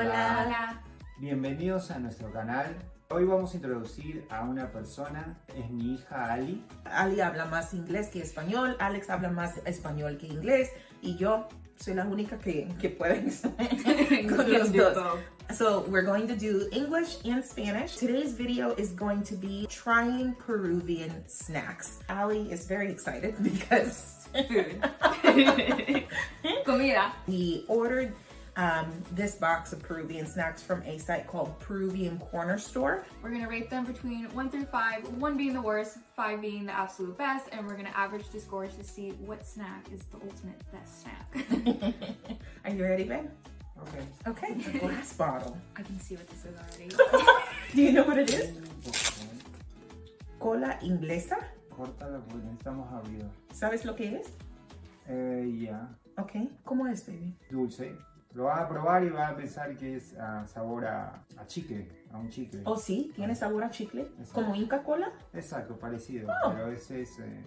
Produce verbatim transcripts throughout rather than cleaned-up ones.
Hola. Hola. Bienvenidos a nuestro canal. Hoy vamos a introducir a una persona, es mi hija Ali. Ali habla más inglés que español, Alex habla más español que inglés y yo soy la única que, que pueden con los dos. So we're going to do English and Spanish. Today's video is going to be trying Peruvian snacks. Ali is very excited because food. Comida. We ordered um, this box of Peruvian snacks from a site called Peruvian Corner Store. We're gonna rate them between one through five, one being the worst, five being the absolute best, and we're gonna average the scores to see what snack is the ultimate best snack. Are you ready, babe? Okay. Okay, it's a glass bottle. I can see what this is already. Do you know what it is? Cola inglesa. Córtala porque estamos abridos. ¿Sabes lo que es? Eh, ya. Yeah. Okay, ¿cómo es, baby? Dulce. Lo vas a probar y vas a pensar que es uh, sabor a, a chicle, a un chicle. ¿Oh, sí? ¿Tiene sabor a chicle? Exacto. ¿Como Inca Cola? Exacto, parecido, oh. Pero ese es eh,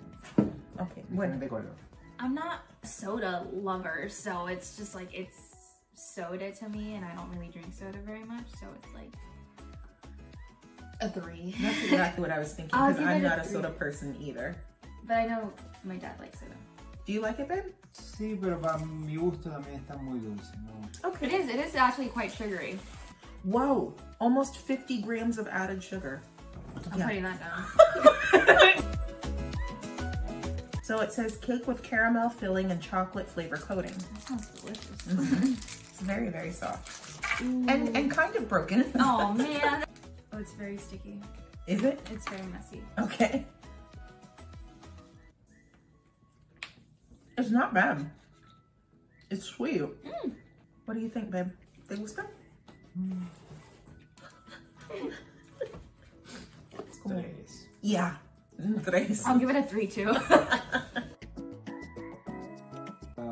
okay. Diferente bueno. Color. I'm not a soda lover, so it's just like it's soda to me, and I don't really drink soda very much, so it's like a three. That's exactly what I was thinking, because I'm not a soda person either. But I know my dad likes soda. Do you like it, babe? Sí, pero para mi gusto también está muy dulce. Okay. It is, it is actually quite sugary. Whoa, almost fifty grams of added sugar. I'm yeah. putting that down. So it says cake with caramel filling and chocolate flavor coating. That sounds delicious. Mm-hmm. It's very, very soft. Ooh. And and kind of broken. Oh man. Oh, it's very sticky. Is it? It's very messy. Okay. It's not bad. It's sweet. Mm. What do you think, babe? ¿Te gusta? Mm. It's cool. Yeah. I'll give it a three too.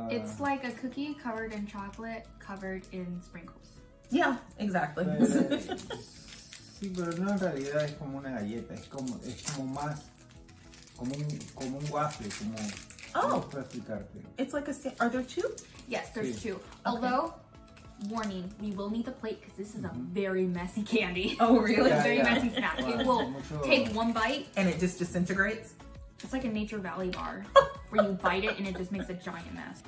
It's like a cookie covered in chocolate, covered in sprinkles. Yeah, exactly. Sí, pero no, en realidad es como una galleta, es como es como más como un como un waffle, como. Oh. It's like a. Are there two? Yes, there's sí. two. Okay. Although, warning, we will need the plate because this is a very messy candy. Oh, really? Yeah, very yeah. messy snack. Wow, it will take one bite and it just disintegrates. It's like a Nature Valley bar where you bite it and it just makes a giant mess.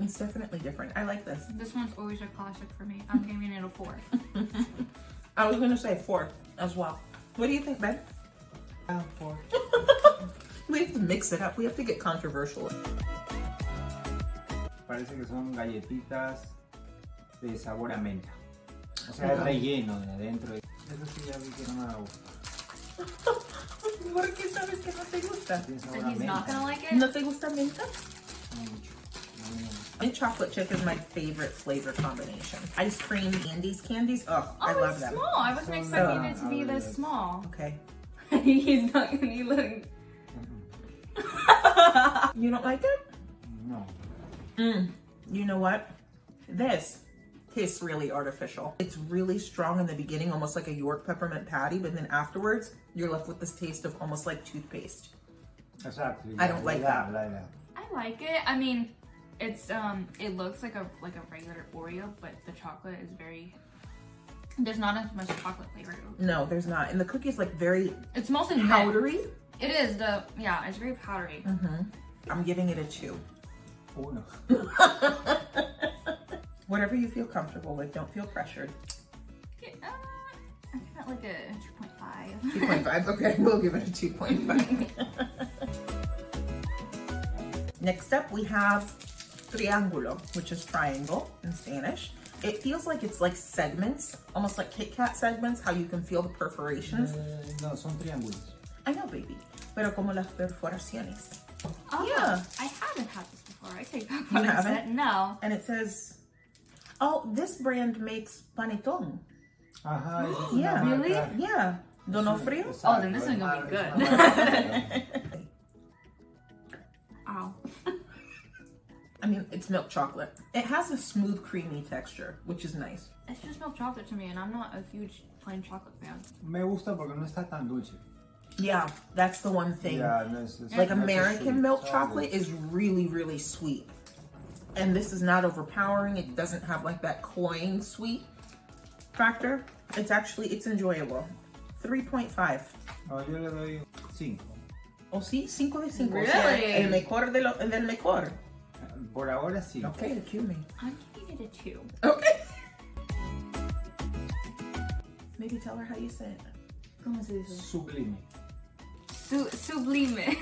It's definitely different. I like this. This one's always a classic for me. I'm giving it a four. I was gonna say four as well. What do you think, Ben? Uh, four. We have to mix it up. We have to get controversial. Parece que son galletitas de sabor a menta. O sea, es relleno de adentro. Eso sí ya vi que no me gusta. ¿Por qué sabes que no te gusta? ¿No te gusta menta? No mucho. And chocolate chip is my favorite flavor combination. Ice cream, candies, candies. Oh, oh I love that. Oh, it's small. I wasn't expecting it to be this small. Okay. He's not gonna be looking. You don't like it? No. Mm, you know what? This tastes really artificial. It's really strong in the beginning, almost like a York peppermint patty, but then afterwards, you're left with this taste of almost like toothpaste. Exactly. I don't like that. I like it. I mean, it's um, it looks like a like a regular Oreo, but the chocolate is very. There's not as much chocolate flavor. No, there's not, and the cookie is like very. It's mostly powdery. It is the yeah. It's very powdery. Mm-hmm. I'm giving it a two. Oh, no. Whatever you feel comfortable with, don't feel pressured. Okay, uh, I got like a two point five. two point five, okay, we'll give it a two point five. Next up, we have Triángulo, which is triangle in Spanish. It feels like it's like segments, almost like Kit Kat segments, how you can feel the perforations. Uh, no, son triángulos. I know, baby. Pero como las perforaciones. Oh, yeah. I haven't had this before. I take back what I said. No. And it says, oh, this brand makes panettone. Uh-huh. Yeah. Really? Yeah. Donofrio? Oh, then this one's gonna be good. Ow. I mean, it's milk chocolate. It has a smooth, creamy texture, which is nice. It's just milk chocolate to me, and I'm not a huge plain chocolate fan. Me gusta porque no está tan dulce. Yeah, that's the one thing. Yeah, no, it's, it's like American milk chocolate is really, really sweet. and this is not overpowering. It doesn't have like that cloying sweet factor. It's actually, it's enjoyable. three point five. Oh, yo le doy cinco. Oh, sí, cinco de cinco. Really? O sea, el mejor de lo, del mejor. Por ahora sí. Okay, excuse me. I'm giving it a two. Okay. Maybe tell her how you say it. ¿Cómo se dice? Sublime. Su sublime. I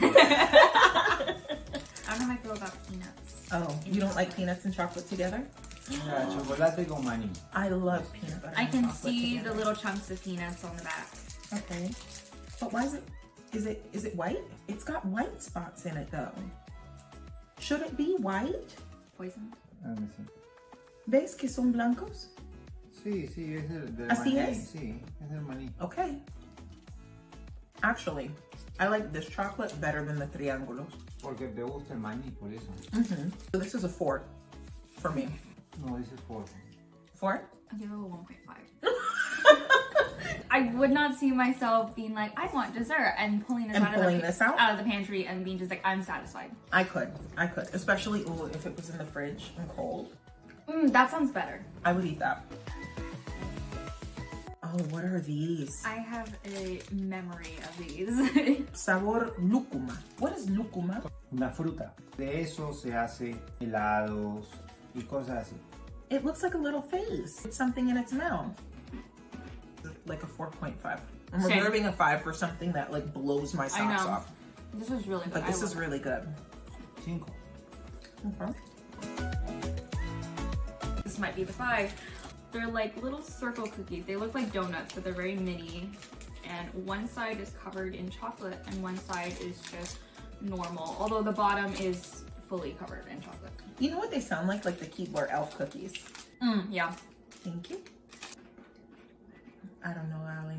don't know how I feel about peanuts. Oh, you don't like peanuts and chocolate together? Yeah, chocolate con maní. I love peanut butter. I can see together. The little chunks of peanuts on the back. Okay. But why is it, is it, is it white? It's got white spots in it though. Should it be white? Poison. ¿Ves que son blancos? Sí, sí, es el del Así maní. Es? Sí, es del maní. Okay. Actually, I like this chocolate better than the triángulos. Porque te gusta el maní, por eso. Mm-hmm. So this is a four for me. No, this is four. Four? I'll give it a one point five. I would not see myself being like, I want dessert, and pulling this, and out, pulling of the, this out? out of the pantry and being just like, I'm satisfied. I could, I could. Especially ooh, if it was in the fridge and cold. Mm, that sounds better. I would eat that. Oh, what are these? I have a memory of these. Sabor lúcuma. What is lúcuma? Una fruta. De eso se hace helados y cosas así. It looks like a little face. It's something in its mouth. Like a four point five. I'm Same. reserving a five for something that like blows my socks off. This is really good. But this I is really it. good. Cinco. Okay. This might be the five. They're like little circle cookies. They look like donuts, but they're very mini. And one side is covered in chocolate and one side is just normal. Although the bottom is fully covered in chocolate. You know what they sound like? Like the Keebler elf cookies. Mm, yeah. Thank you. I don't know, Allie.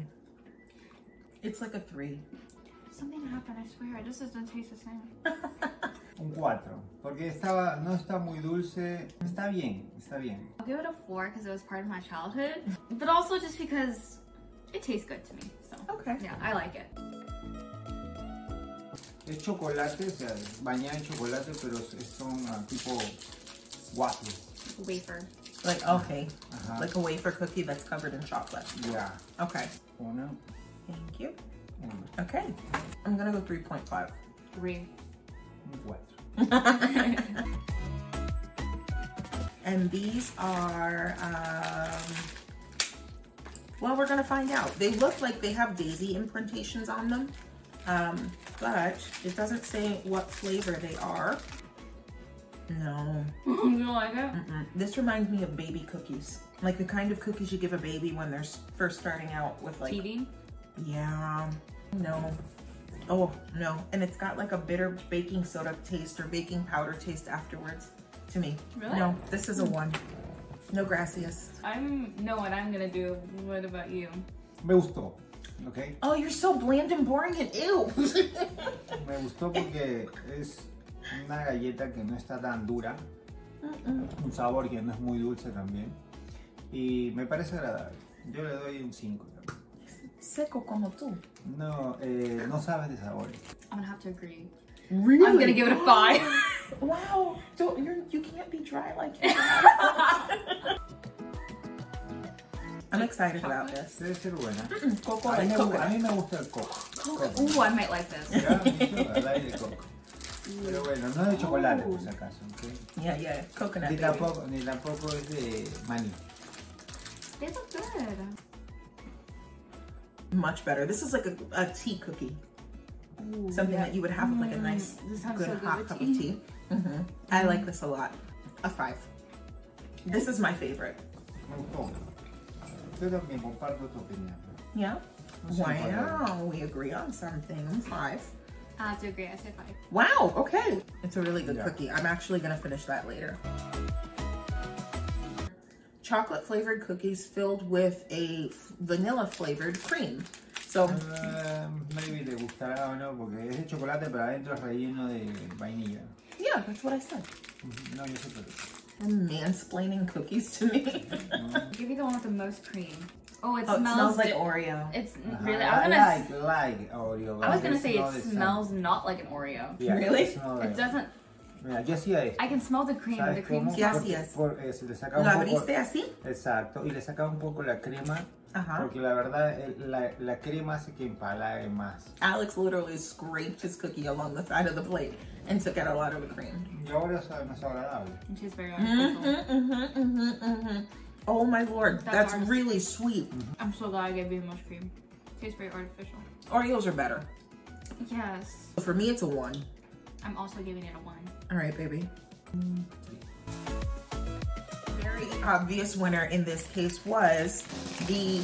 It's like a three. Something happened, I swear. It just doesn't taste the same. Un cuatro, porque estaba, no está muy dulce. Está bien, está bien. I'll give it a four because it was part of my childhood, but also just because it tastes good to me. So okay, yeah, I like it. Es chocolate, o sea, bañado en chocolate, pero son uh, tipo waffle. Wafer. Like okay, uh-huh. Like a wafer cookie that's covered in chocolate. Yeah. Okay. Uno. Thank you. Uno. Okay, I'm gonna go three point five. Three. What? And these are, um, well, we're gonna find out. They look like they have daisy imprintations on them, um, but it doesn't say what flavor they are. No. You don't like it? Mm-mm. This reminds me of baby cookies, like the kind of cookies you give a baby when they're first starting out with like T V. Yeah. No. Oh, no. And it's got like a bitter baking soda taste or baking powder taste afterwards to me. Really? No, this is a one. No gracias. I know what I'm going to do. What about you? Me gustó. Okay. Oh, you're so bland and boring and ew. Me gustó porque es una galleta que no está tan dura. Mm-mm. Un sabor que no es muy dulce también. Y me parece agradable. Yo le doy un cinco. Seco como tú. No, eh, no sabes de sabores. I'm gonna have to agree. Really? I'm gonna give it a five. Wow, don't, you're, you can't be dry like that. I'm excited chocolate. about this. Debe ser buena. Mm-mm. Coco. A mí, me, coco. a mí me gusta el coco. Coco. coco. Ooh, I might like this. Yeah, I like the coco. Pero bueno, no es de chocolate, por si acaso. Okay? Yeah, yeah, coconut. Ni tampoco, ni tampoco es de maní. They look good. Much better. This is like a, a tea cookie. Ooh, something yeah. that you would have with like a nice mm, this good, so good hot cup tea. of tea. Mm-hmm. Mm. I like this a lot. A five. This is my favorite. Yeah? Wow, we agree on something. Five. I have to agree, I said five. Wow, okay. It's a really good yeah. cookie. I'm actually gonna finish that later. Chocolate flavored cookies filled with a vanilla flavored cream. So uh, maybe they gustará o no porque es de chocolate pero adentro es relleno de vainilla. Yeah, that's what I said. Mm-hmm. No, yo sé por eso. You're mansplaining cookies to me. Give me the one with the most cream. Oh, it, oh, smells, it smells like Oreo. It's uh-huh. really. I, I gonna, like like Oreo. I was gonna say it smells not like an Oreo. Yeah, really? It, like it doesn't. Mira, yo hacía esto. I can smell the cream. ¿Sabes the cream cómo? ¿Qué hacías? Por, por, eh, le sacaba ¿Lo un abriste poco, así? Exacto, y le sacaba un poco la crema. Ajá. Porque la verdad, la, la crema hace que empalague más. Alex literally scraped his cookie along the side of the plate and took out a lot of the cream. Y ahora sabe más agradable. She's very mm-hmm, mm-hmm, mm-hmm, mm-hmm. Oh my lord, that's, that's really sweet. Mm-hmm. I'm so glad I gave you the most cream. Tastes very artificial. Oreos are better. Yes. For me, it's a one. I'm also giving it a one. All right, baby. Very obvious winner in this case was the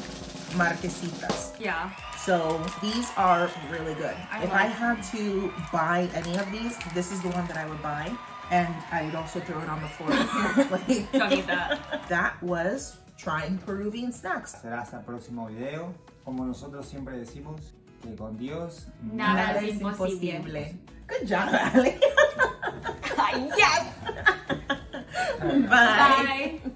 marquesitas. Yeah. So these are really good. I if I had to buy any of these, this is the one that I would buy. And I would also throw it on the floor. Like, don't eat that. That was trying Peruvian snacks. Será hasta el próximo video. Como nosotros siempre decimos, que con Dios nada, nada es imposible. imposible. Good job, Ali. Yes. Bye. Bye.